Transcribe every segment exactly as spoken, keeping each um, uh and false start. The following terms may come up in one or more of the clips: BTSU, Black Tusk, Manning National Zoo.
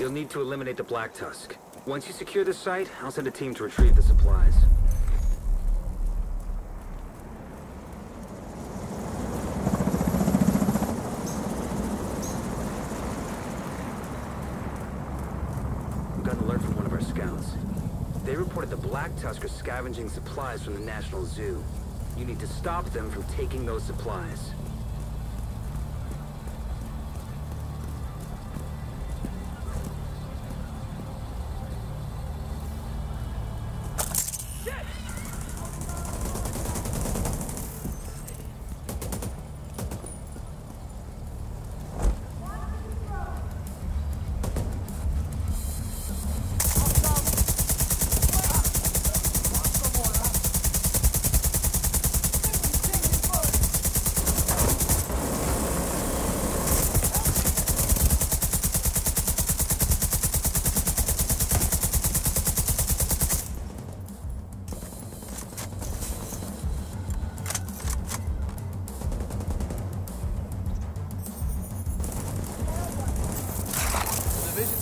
You'll need to eliminate the Black Tusk. Once you secure the site, I'll send a team to retrieve the supplies. We got an alert from one of our scouts. They reported the Black Tusk are scavenging supplies from the National Zoo. You need to stop them from taking those supplies.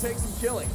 Take some killing.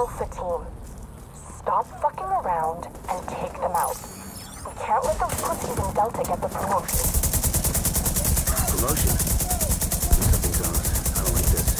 Alpha team, stop fucking around and take them out. We can't let those pussies in Delta get the promotion. Promotion? Something's on. I don't like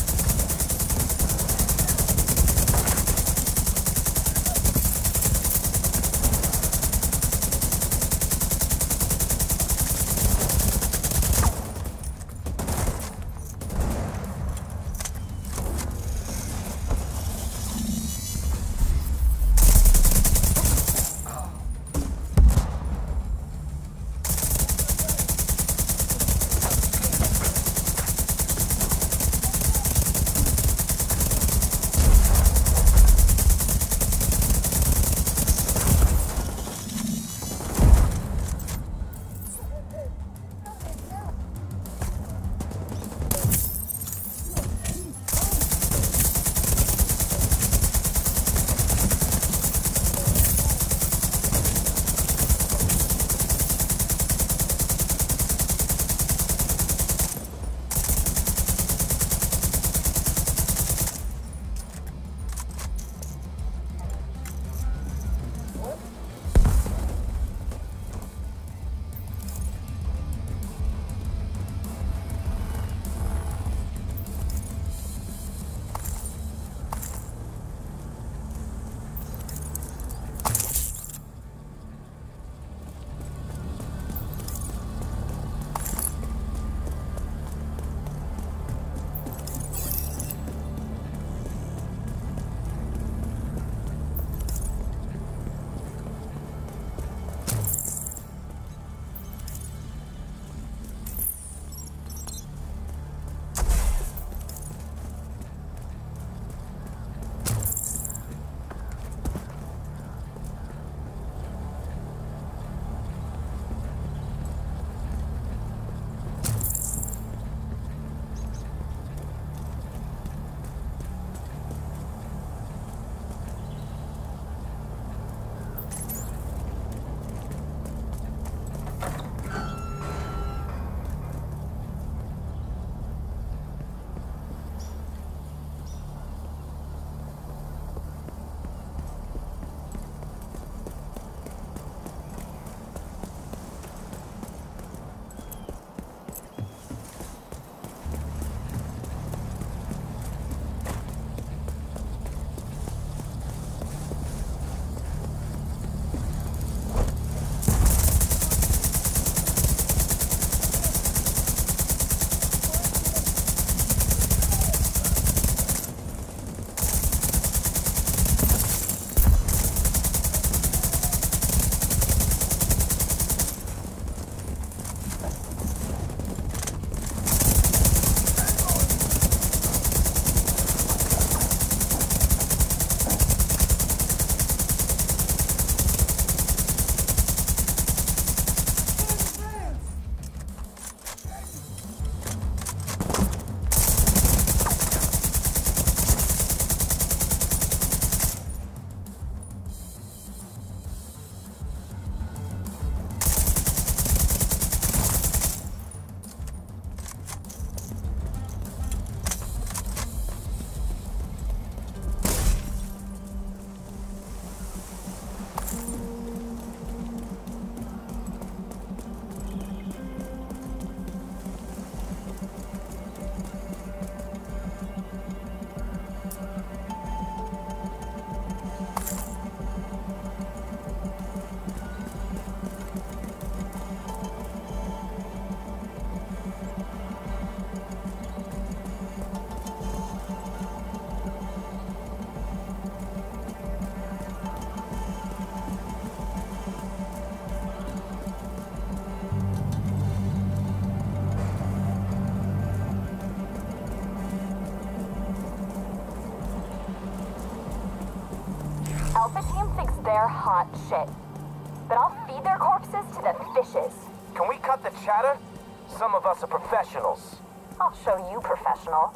helping him fix their hot shit. But I'll feed their corpses to the fishes. Can we cut the chatter? Some of us are professionals. I'll show you, professional.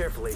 carefully.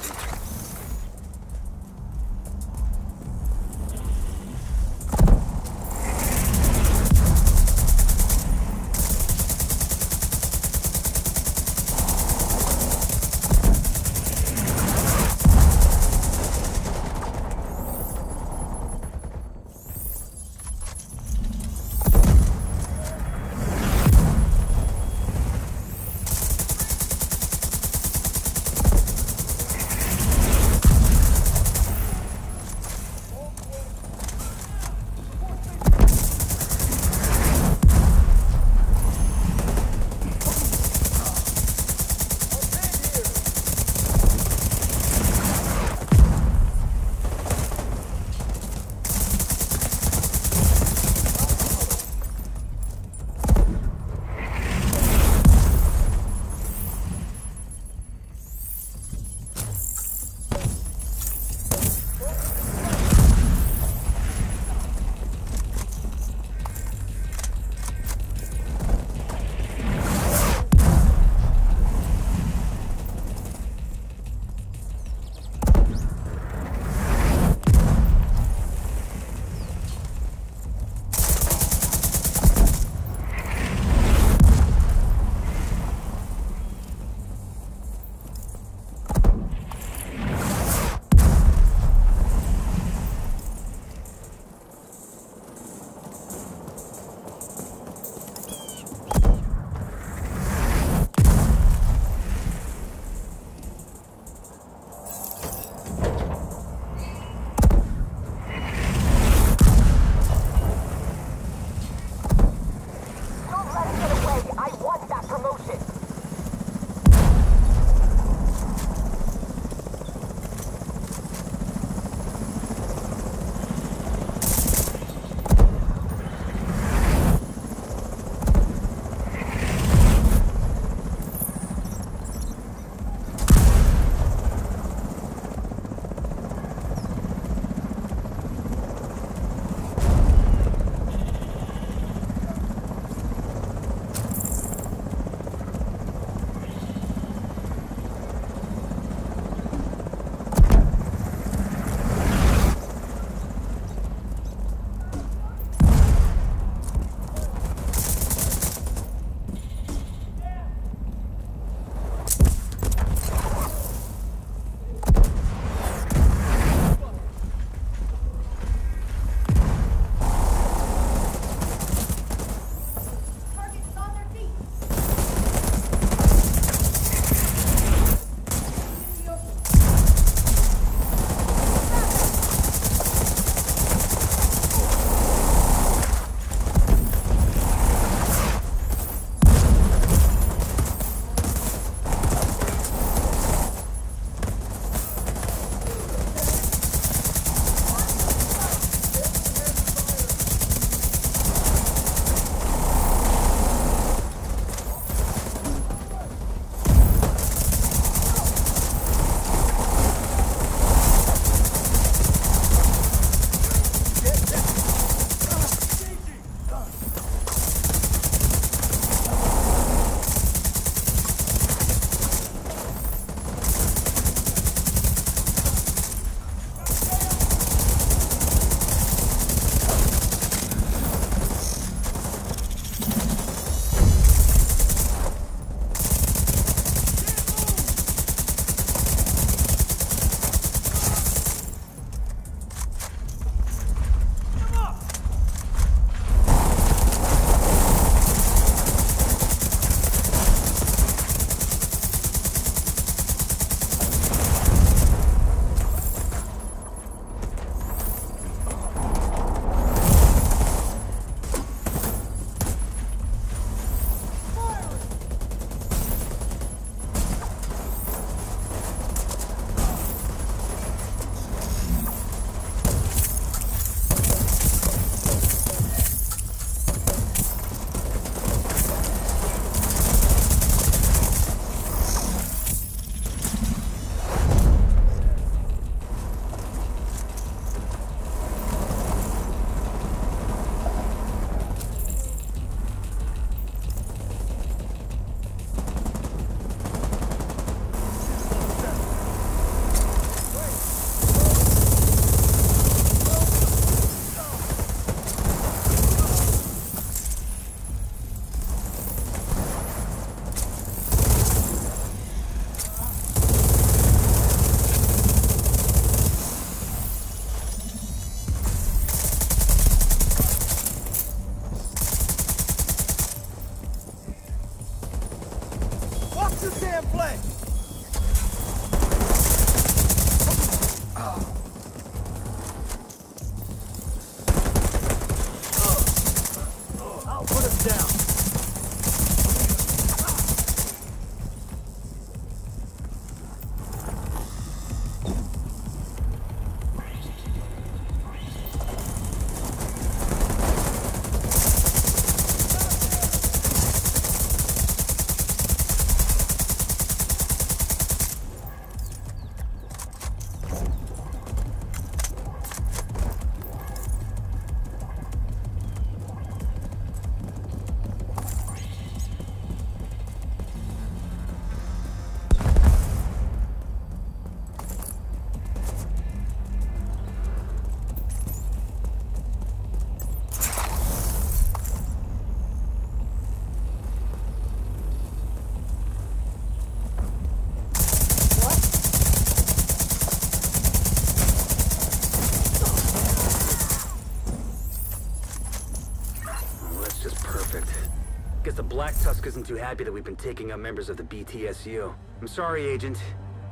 Guess the Black Tusk isn't too happy that we've been taking up members of the B T S U. I'm sorry, Agent,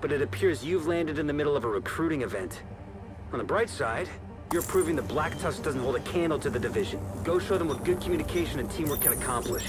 but it appears you've landed in the middle of a recruiting event. On the bright side, you're proving the Black Tusk doesn't hold a candle to the division. Go show them what good communication and teamwork can accomplish.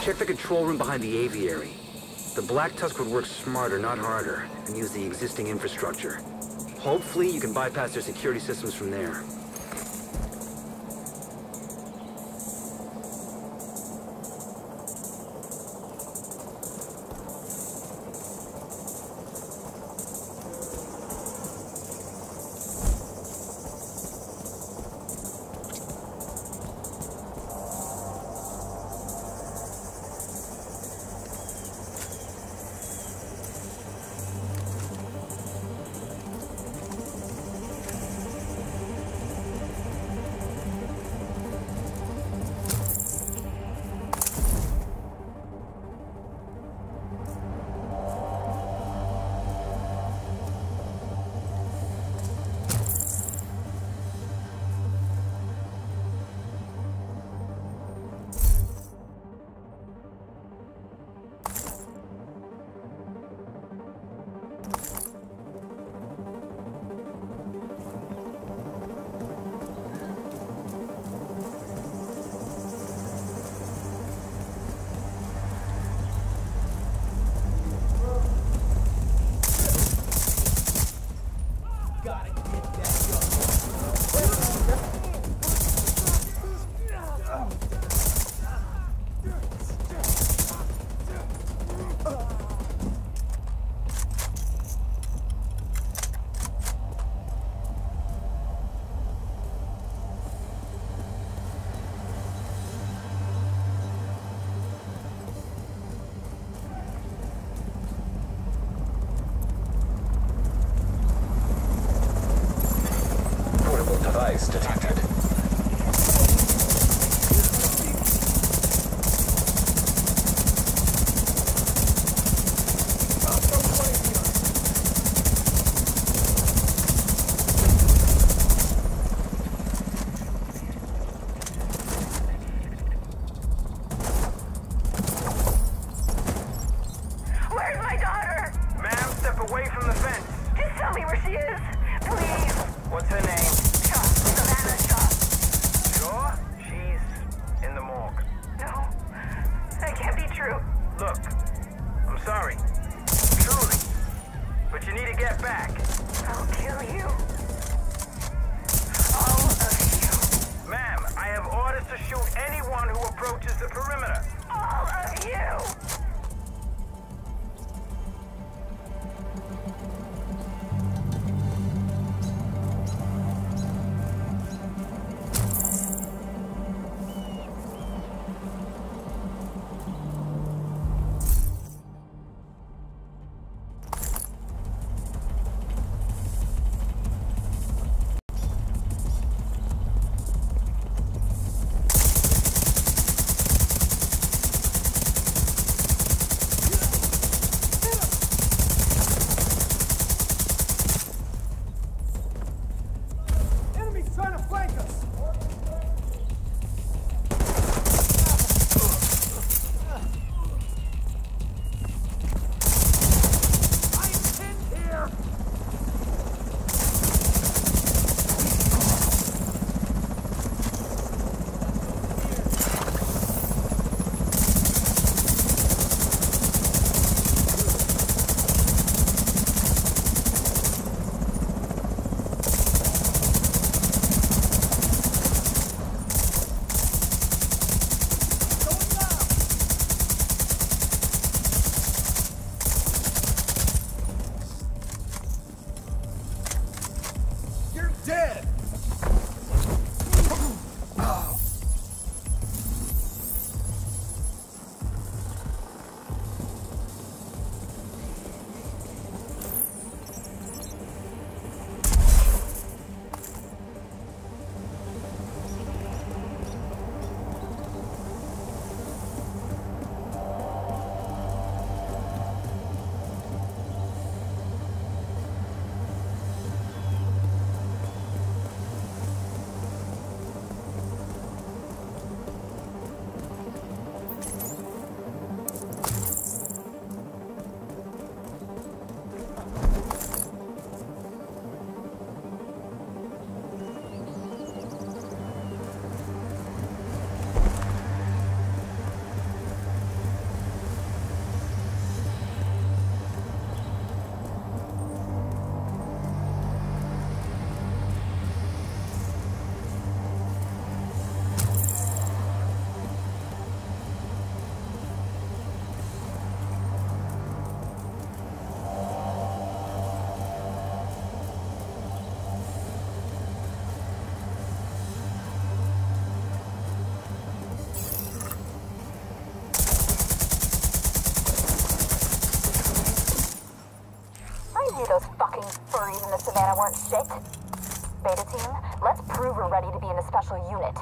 Check the control room behind the aviary. The Black Tusk would work smarter, not harder, and use the existing infrastructure. Hopefully, you can bypass their security systems from there. these furries in the savannah weren't shit. Beta team, let's prove we're ready to be in a special unit.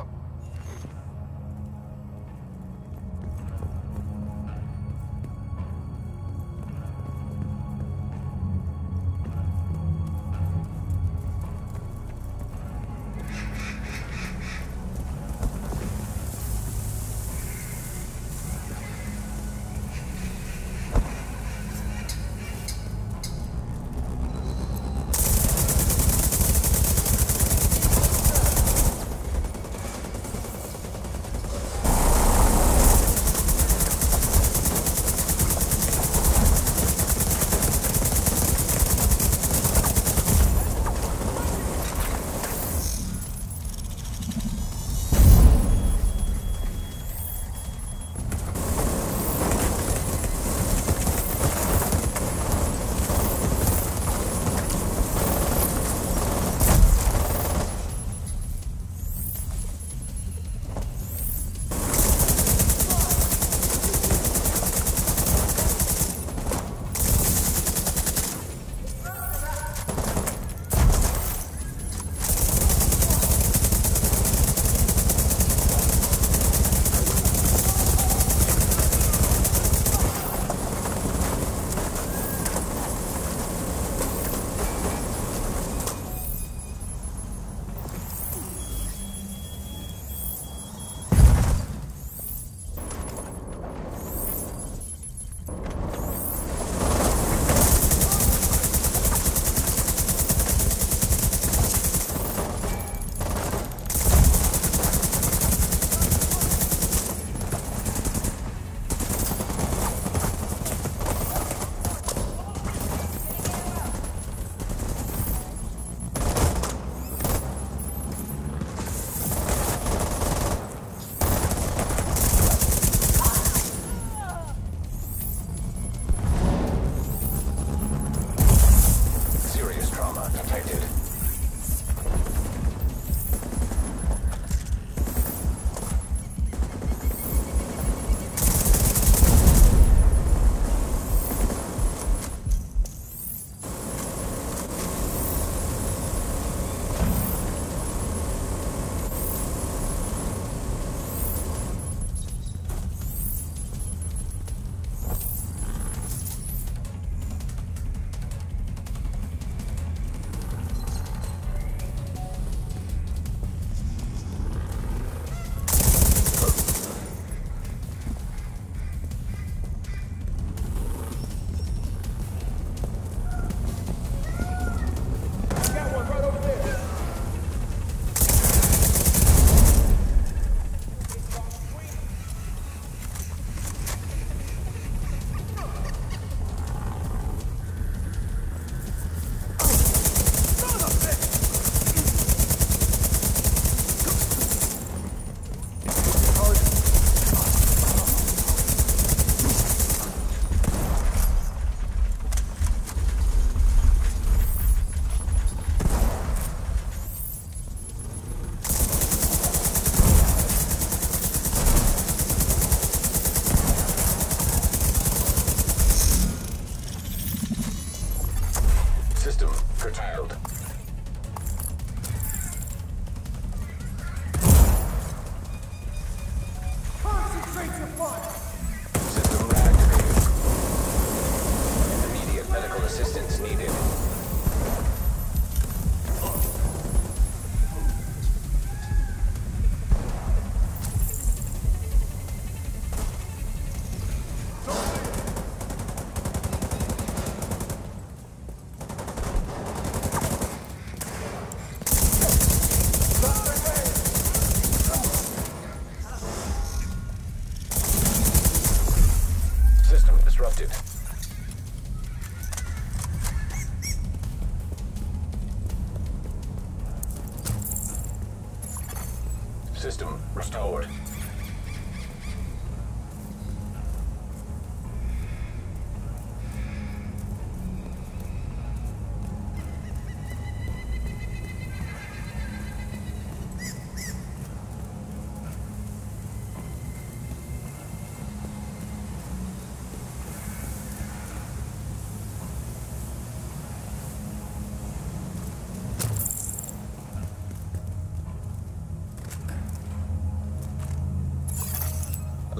System restored.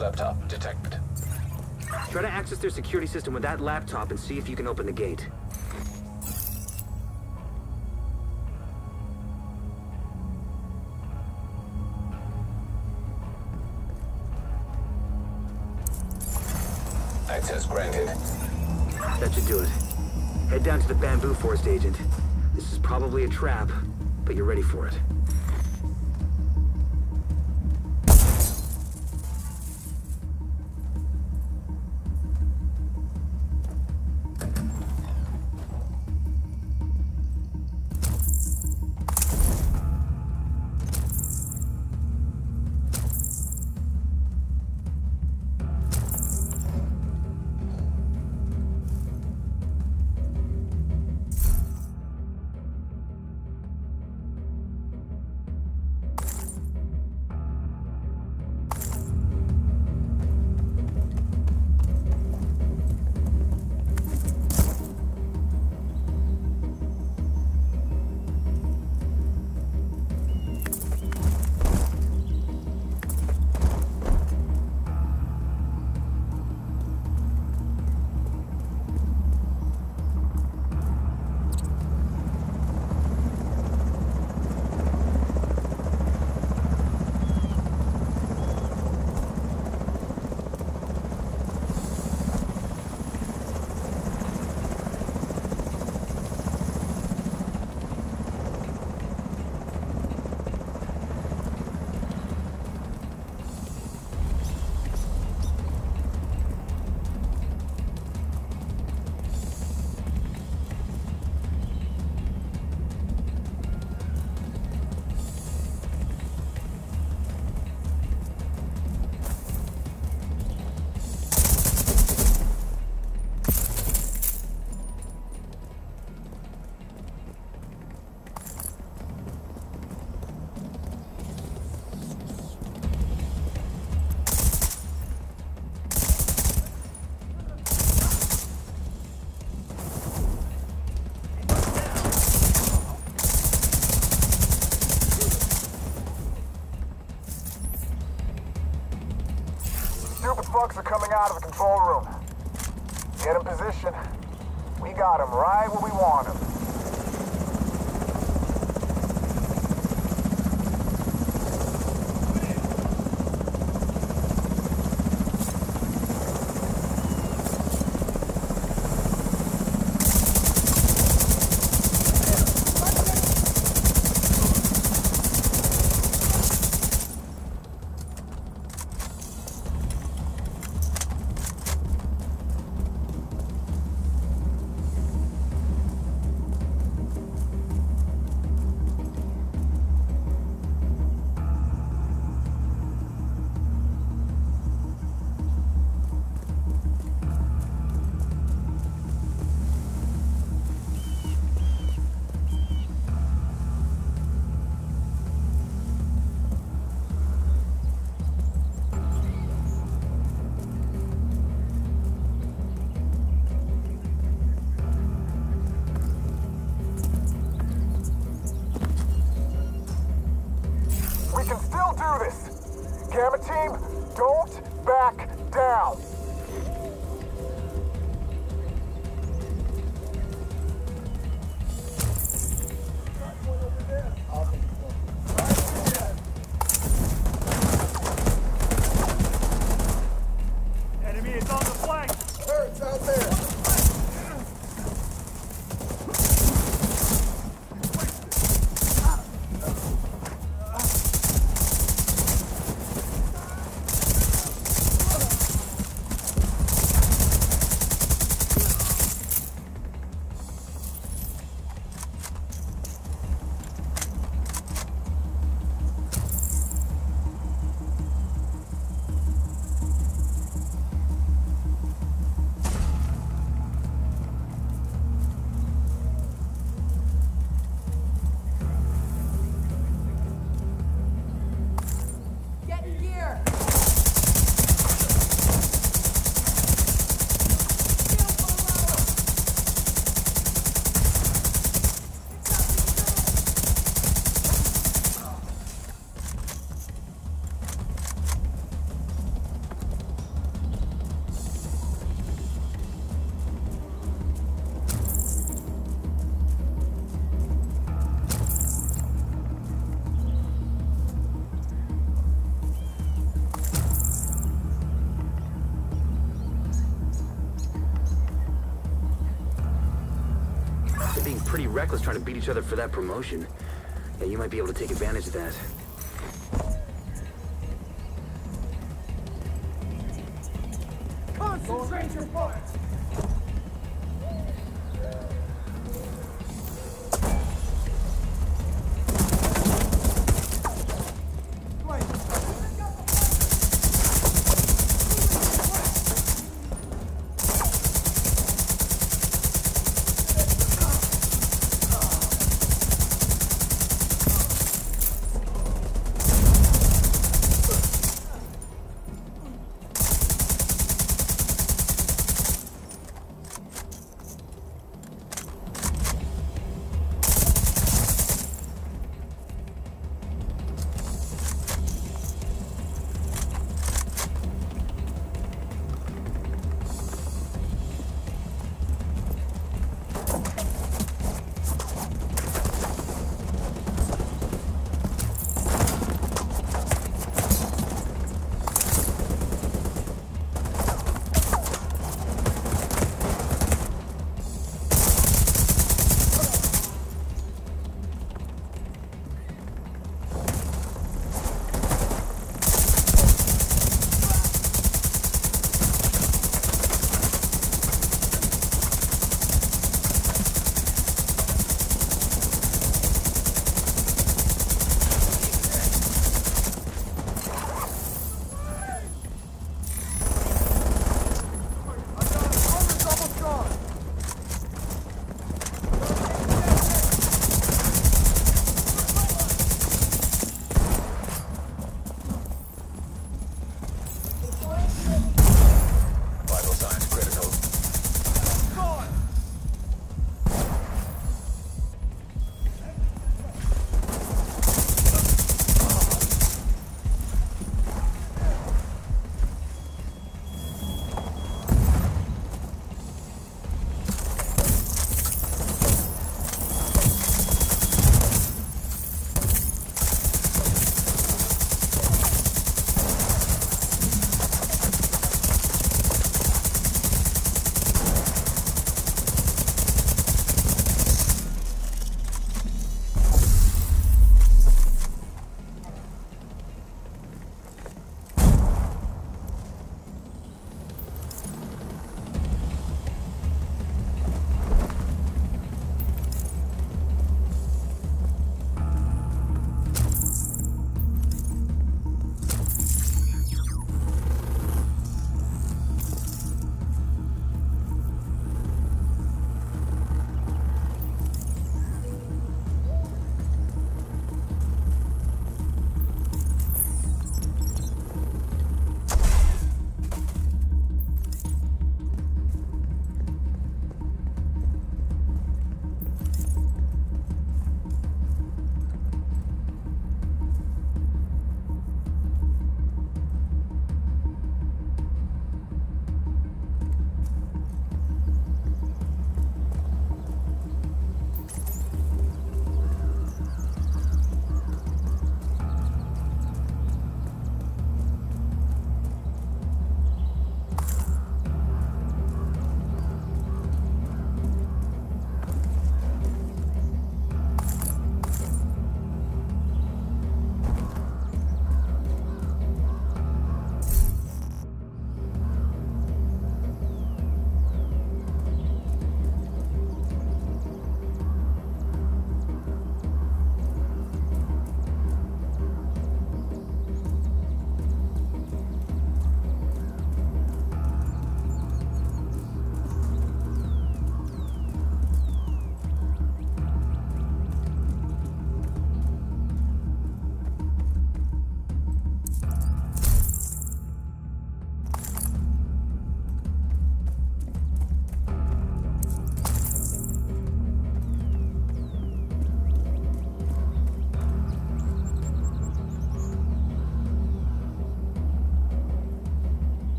Laptop detected. Try to access their security system with that laptop and see if you can open the gate. Access granted. That should do it. Head down to the bamboo forest agent. This is probably a trap, but you're ready for it. Bugs are coming out of the control room. Get in position. We got them right where we want them. are being pretty reckless trying to beat each other for that promotion. Yeah, you might be able to take advantage of that. Concentrate your parts!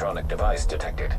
electronic device detected.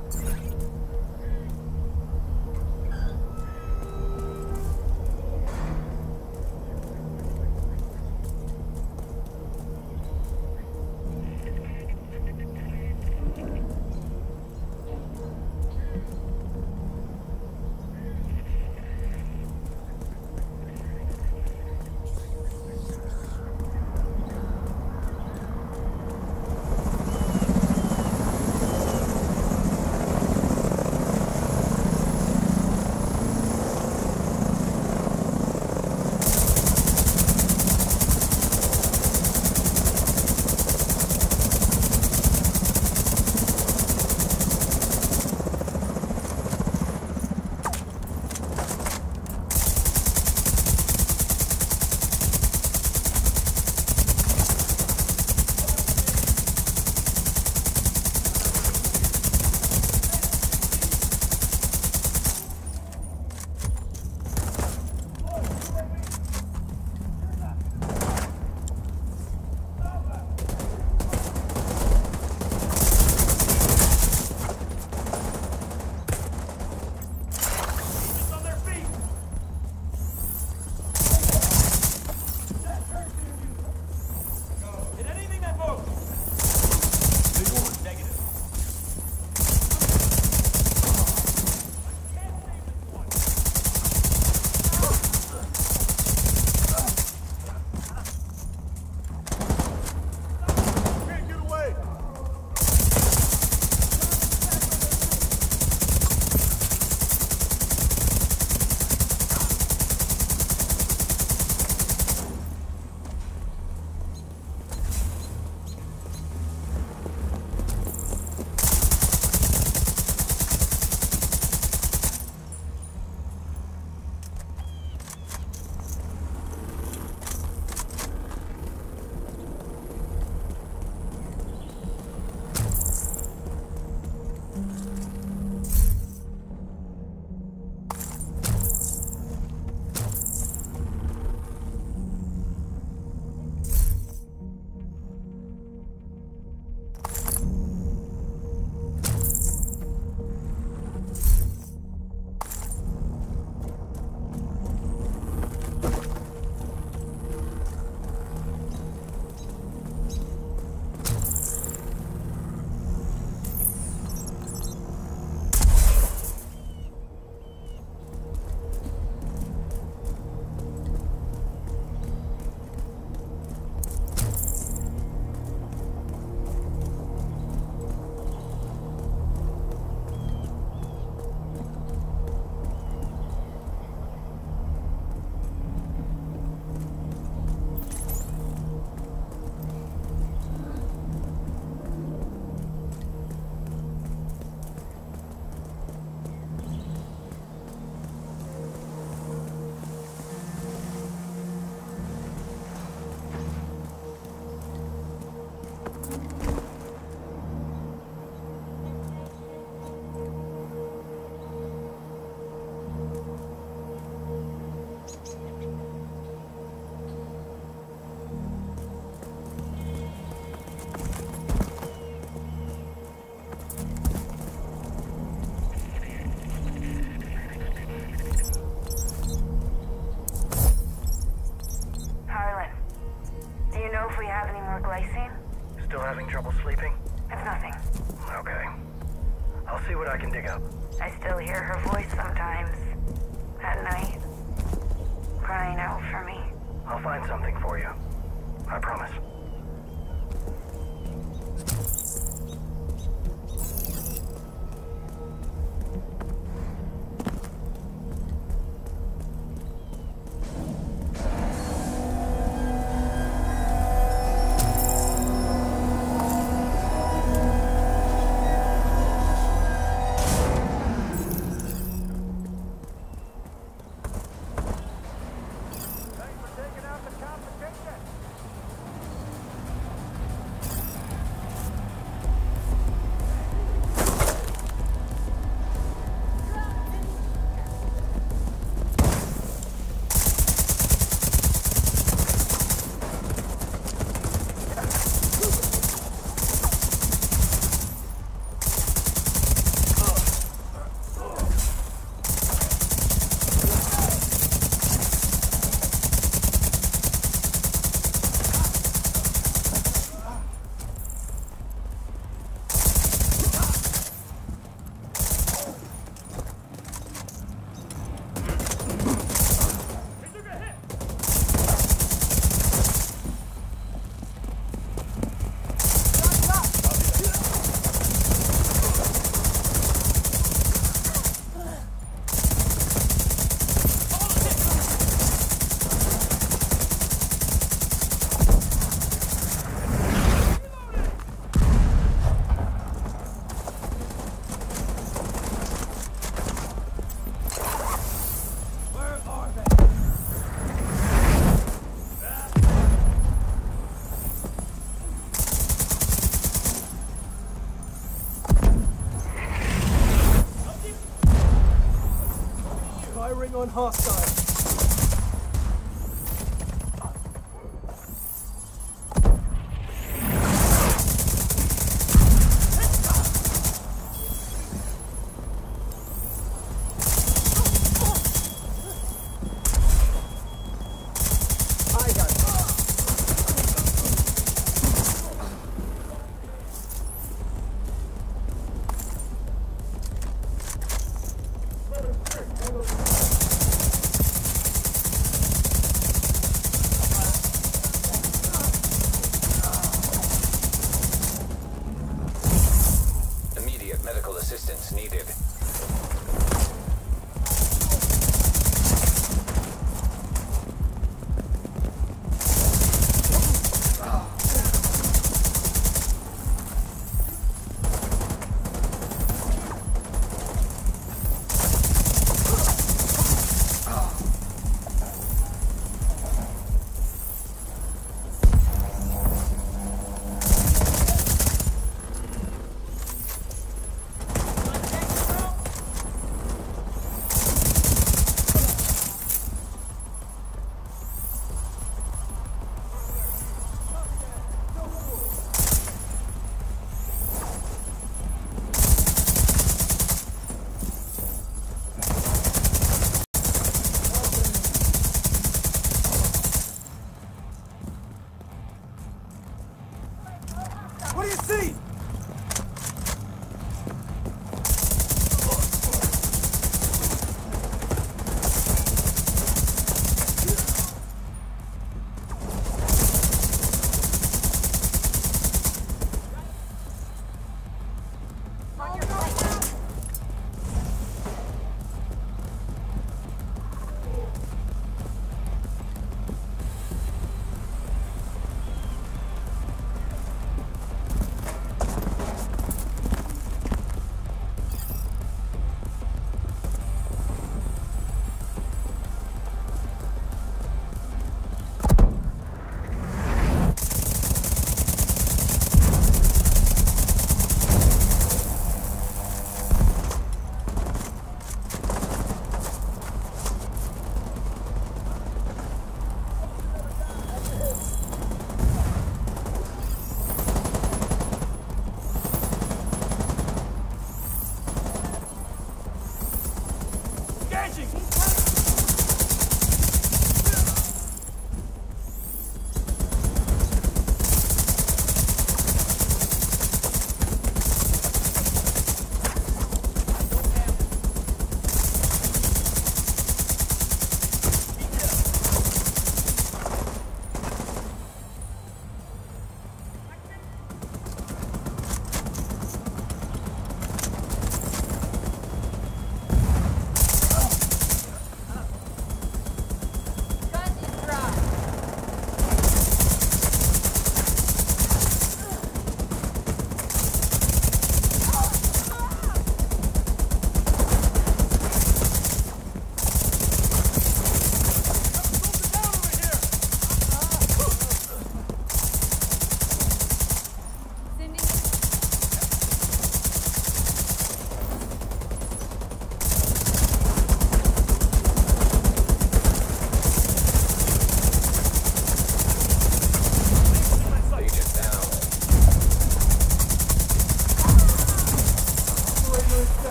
Firing on hostile.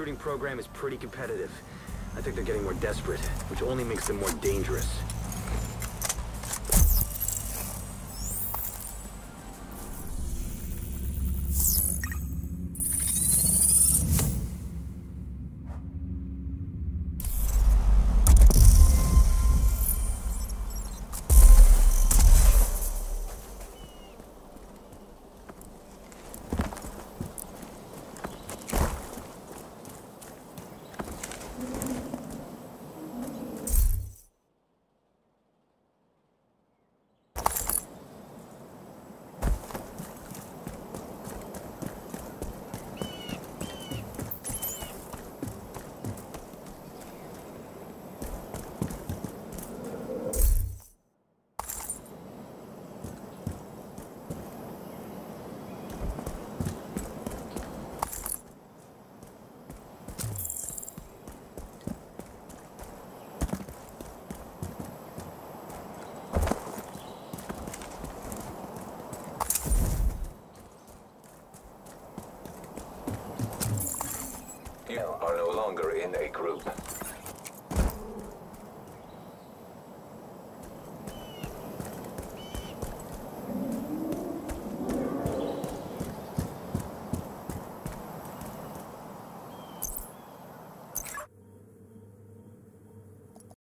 recruiting program is pretty competitive. I think they're getting more desperate, which only makes them more dangerous. You are no longer in a group.